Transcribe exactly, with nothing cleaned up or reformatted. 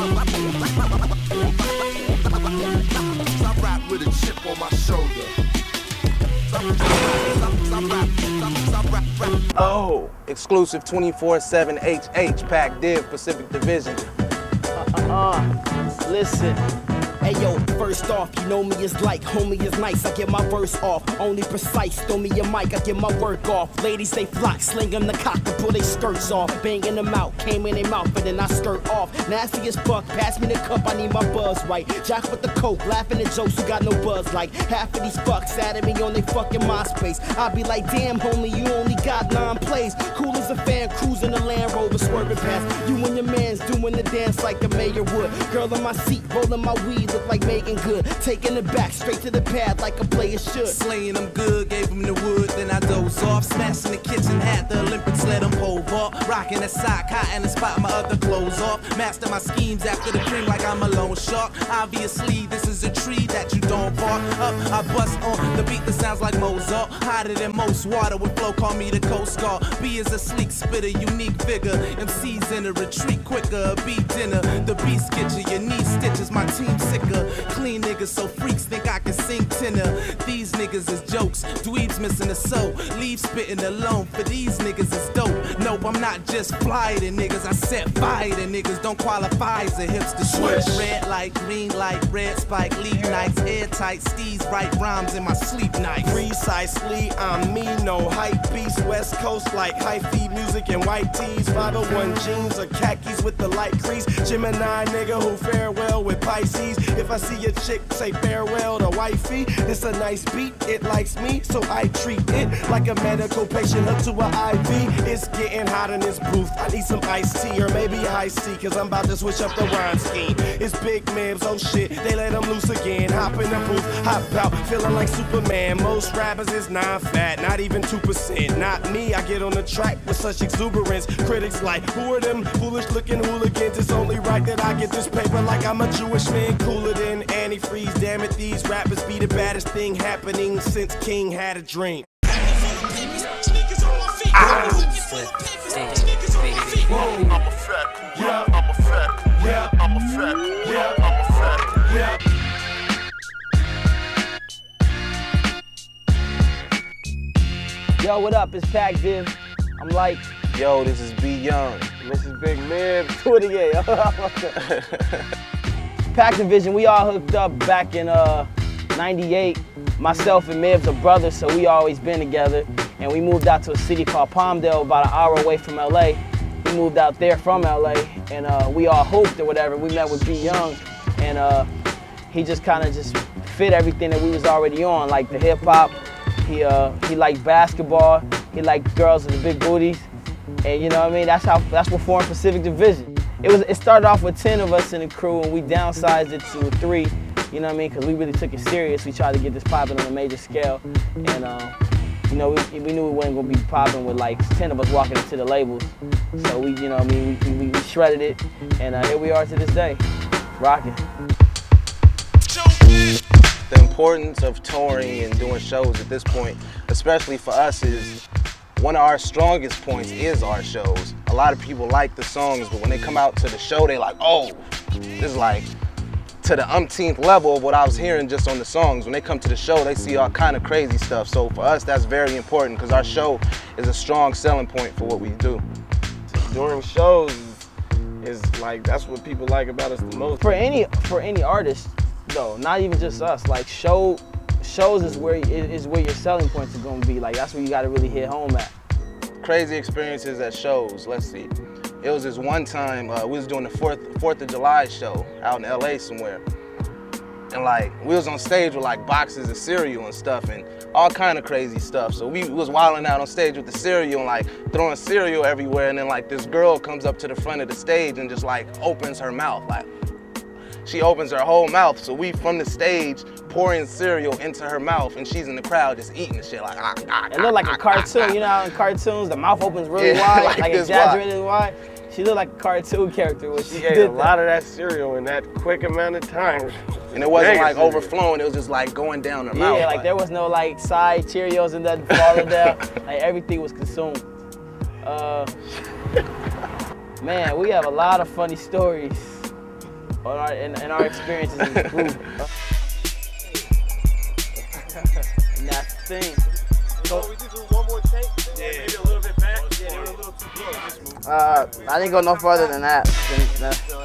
I rap with a chip on my shoulder. Oh, exclusive twenty-four seven H H Pac Div Pacific Division. Uh-uh, listen. Hey yo, first off, you know me is like, homie is nice, I get my verse off, only precise, throw me a mic, I get my work off, ladies they flock, sling them the cock and pull they skirts off, banging them out, came in their mouth and then I skirt off, nasty as fuck, pass me the cup, I need my buzz right, jocks with the coke, laughing at jokes who got no buzz like, half of these fucks adding me on they fucking MySpace, I be like damn homie, you only got nine plays, cool as a fan, cruising the Land Rover, swerving past, you and your mans doing the dance like the mayor would, girl in my seat, rolling my weed, look like Megan Good, taking it back straight to the pad like a player should. Slaying them good, gave them the wood, then I doze off, smashing the kitchen hat, the Olympics let them pole vault, rocking a sock, hot in the spot, my other clothes off, master my schemes after the cream like I'm a lone shark. Obviously this is a tree that you don't bark up. I bust on the beat that sounds like Mozart, hotter than most water with flow. Call me the Coast Guard. B is a sleek spitter, unique figure. M C's in a retreat quicker. B dinner, the Beast Kitchen, your knee stitches, my team sick. Clean niggas, so freaks think I can sing tenor. These niggas is jokes, dweebs missing the soul. Leave spitting alone, for these niggas is dope. Nope, I'm not just fly to niggas, I set fire to niggas. Don't qualify as a hipster switch. Red light, green light, red spike, lead nights, airtight, steez, write rhymes in my sleep nights. Precisely, I'm me, no hype beast. West Coast like hyphy music and white tees. five oh one jeans or khakis with the light crease. Gemini nigga who farewell with Pisces. If I see a chick, say farewell to wifey. It's a nice beat, it likes me, so I treat it like a medical patient up to an I V. It's getting hot in this booth, I need some iced tea or maybe iced tea, cause I'm about to switch up the rhyme scheme. It's Big Mibbs, oh shit, they let them loose again. Hop in the booth, hop out, feeling like Superman. Most rappers is non-fat, not even two percent. Not me, I get on the track with such exuberance. Critics like, who are them foolish looking hooligans? It's only right that I get this paper like I'm a Jewish man. Cool than antifreeze, damn it, these rappers be the baddest thing happening since King had a dream. Yo, what up? It's Pac Div. I'm like, yo, this is B Young. This is Big Mibbs. Do it again. Pac Division, we all hooked up back in uh, ninety-eight. Myself and Mibbs are brothers, so we always been together. And we moved out to a city called Palmdale, about an hour away from L A. We moved out there from L A, and uh, we all hooped or whatever. We met with B Young, and uh, he just kind of just fit everything that we was already on, like the hip hop. He uh, he liked basketball. He liked girls with the big booties, and you know what I mean. That's how that's what formed Pacific Division. It, was, it started off with ten of us in the crew, and we downsized it to three, you know what I mean, because we really took it serious. We tried to get this popping on a major scale, and uh, you know, we, we knew we wasn't going to be popping with like ten of us walking into the labels. So we, you know what I mean, we, we, we shredded it, and uh, here we are to this day, rocking. The importance of touring and doing shows at this point, especially for us, is one of our strongest points is our shows. A lot of people like the songs, but when they come out to the show, they like, oh, this is like to the umpteenth level of what I was hearing just on the songs. When they come to the show, they see all kind of crazy stuff. So for us, that's very important because our show is a strong selling point for what we do. During shows is like, that's what people like about us the most. For any, for any artist, though, not even just us, like show, shows is where is where your selling points are going to be. Like that's where you got to really hit home at. Crazy experiences at shows. Let's see. It was this one time uh, we was doing the fourth Fourth of July show out in L A somewhere, and like we was on stage with like boxes of cereal and stuff and all kind of crazy stuff. So we was wilding out on stage with the cereal and like throwing cereal everywhere. And then like this girl comes up to the front of the stage and just like opens her mouth like. She opens her whole mouth, so we from the stage pouring cereal into her mouth, and she's in the crowd just eating the shit like. Ah, ah, it looked like ah, a cartoon, ah, you know how in cartoons the mouth opens really yeah, wide, like, like exaggerated wide. wide. She looked like a cartoon character when she, she ate did a that. lot of that cereal in that quick amount of time. And it wasn't Vegas like overflowing; it was just like going down her yeah, mouth. Yeah, like, like there was no like side Cheerios and nothing falling down. Like everything was consumed. Uh, man, we have a lot of funny stories. All our, and, and our experiences in the group. And that's the thing. So, so we just do one more take, yeah. Maybe a little bit back. Yeah, they were a little too close. Uh, I didn't go no further than that. Than, uh,